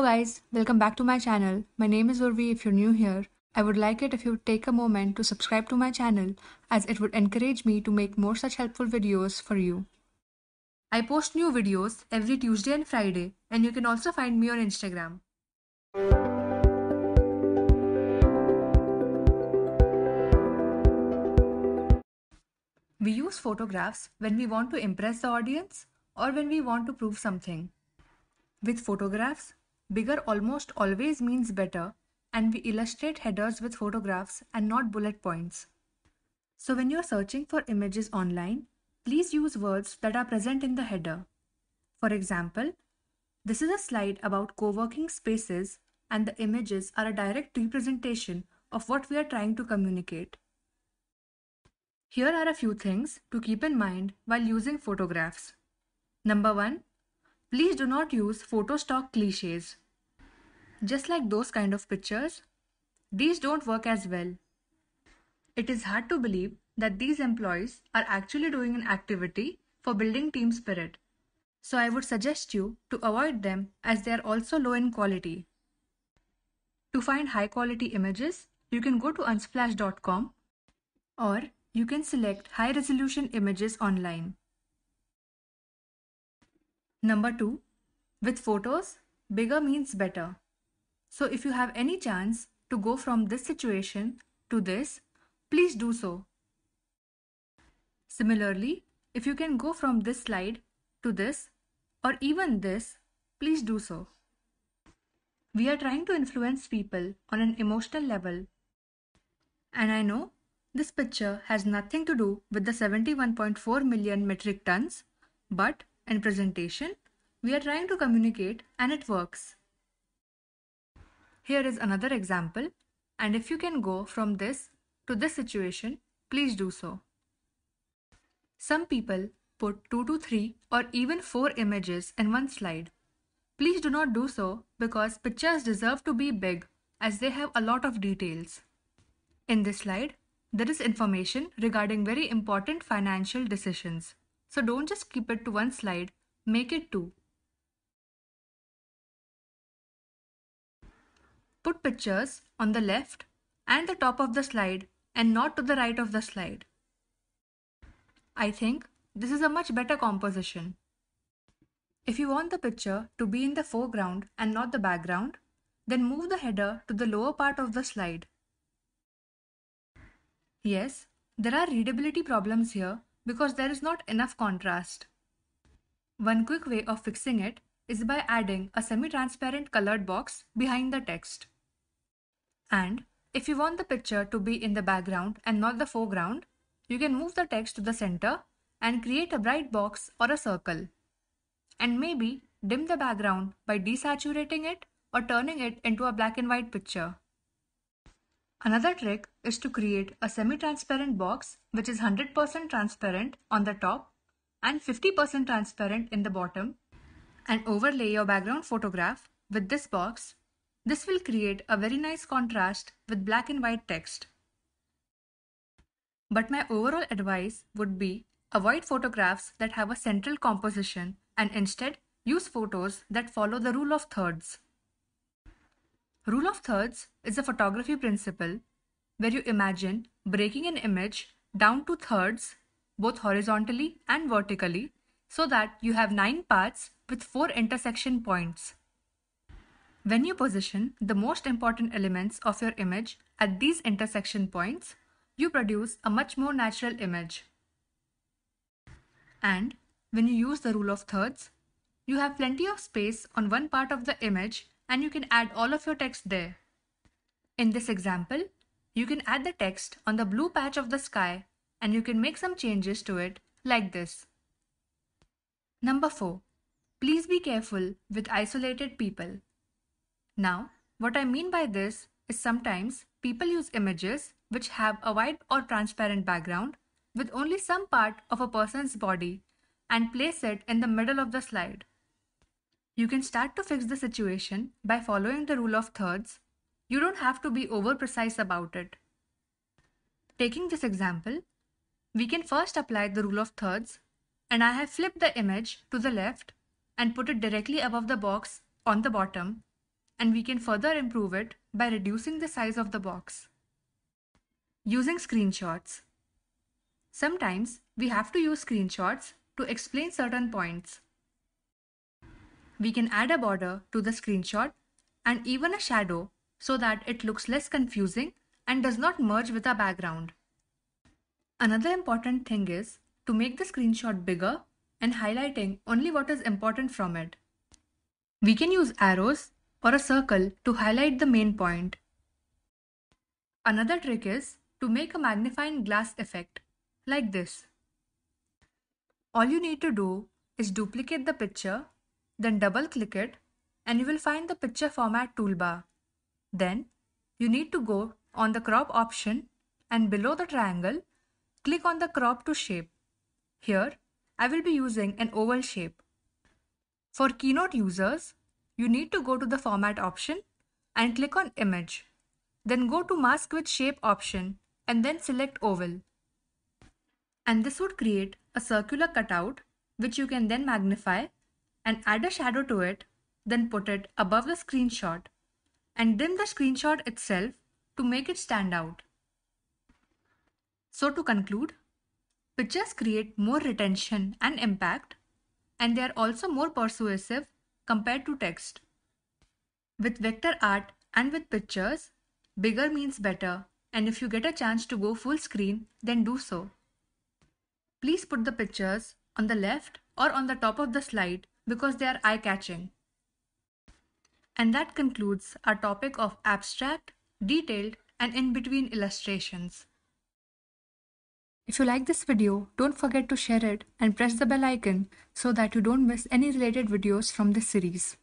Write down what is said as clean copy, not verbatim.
Hello guys, welcome back to my channel. My name is Urvi. If you're new here, I would like it if you take a moment to subscribe to my channel, as it would encourage me to make more such helpful videos for you. I post new videos every Tuesday and Friday, and you can also find me on Instagram. We use photographs when we want to impress the audience or when we want to prove something. With photographs, bigger almost always means better, and we illustrate headers with photographs and not bullet points. So when you're searching for images online, please use words that are present in the header. For example, this is a slide about co-working spaces, and the images are a direct representation of what we are trying to communicate. Here are a few things to keep in mind while using photographs. Number 1. Please do not use photo stock cliches. Just like those kind of pictures, these don't work as well. It is hard to believe that these employees are actually doing an activity for building team spirit. So I would suggest you to avoid them, as they are also low in quality. To find high quality images, you can go to unsplash.com, or you can select high resolution images online. Number 2. With photos, bigger means better. So if you have any chance to go from this situation to this, please do so. Similarly, if you can go from this slide to this, or even this, please do so. We are trying to influence people on an emotional level. And I know this picture has nothing to do with the 71.4 million metric tons, but in presentation, we are trying to communicate and it works. Here is another example, and if you can go from this to this situation, please do so. Some people put 2 to 3 or even 4 images in one slide. Please do not do so, because pictures deserve to be big, as they have a lot of details. In this slide, there is information regarding very important financial decisions. So don't just keep it to one slide, make it 2. Put pictures on the left and the top of the slide, and not to the right of the slide. I think this is a much better composition. If you want the picture to be in the foreground and not the background, then move the header to the lower part of the slide. Yes, there are readability problems here, because there is not enough contrast. One quick way of fixing it is by adding a semi-transparent colored box behind the text. And if you want the picture to be in the background and not the foreground, you can move the text to the center and create a bright box or a circle. And maybe dim the background by desaturating it or turning it into a black and white picture. Another trick is to create a semi-transparent box which is 100% transparent on the top and 50% transparent in the bottom, and overlay your background photograph with this box. This will create a very nice contrast with black and white text. But my overall advice would be avoid photographs that have a central composition, and instead use photos that follow the rule of thirds. Rule of thirds is a photography principle where you imagine breaking an image down to thirds, both horizontally and vertically, so that you have 9 parts with 4 intersection points. When you position the most important elements of your image at these intersection points, you produce a much more natural image. And when you use the rule of thirds, you have plenty of space on one part of the image, and you can add all of your text there. In this example, you can add the text on the blue patch of the sky, and you can make some changes to it like this. Number 4. Please be careful with isolated people. Now, what I mean by this is sometimes people use images which have a white or transparent background with only some part of a person's body, and place it in the middle of the slide. You can start to fix the situation by following the rule of thirds. You don't have to be over precise about it. Taking this example, we can first apply the rule of thirds, and I have flipped the image to the left and put it directly above the box on the bottom, and we can further improve it by reducing the size of the box. Using screenshots. Sometimes we have to use screenshots to explain certain points. We can add a border to the screenshot and even a shadow so that it looks less confusing and does not merge with our background. Another important thing is to make the screenshot bigger and highlighting only what is important from it. We can use arrows or a circle to highlight the main point. Another trick is to make a magnifying glass effect, like this. All you need to do is duplicate the picture, then double-click it, and you will find the picture format toolbar. Then you need to go on the crop option and below the triangle, click on the crop to shape. Here, I will be using an oval shape. For Keynote users, you need to go to the format option and click on image. Then go to mask with shape option and then select oval. And this would create a circular cutout which you can then magnify and add a shadow to it, then put it above the screenshot and dim the screenshot itself to make it stand out. So to conclude, pictures create more retention and impact, and they are also more persuasive compared to text. With vector art and with pictures, bigger means better, and if you get a chance to go full screen, then do so. Please put the pictures on the left or on the top of the slide because they are eye-catching. And that concludes our topic of abstract, detailed, and in-between illustrations. If you like this video, don't forget to share it and press the bell icon so that you don't miss any related videos from this series.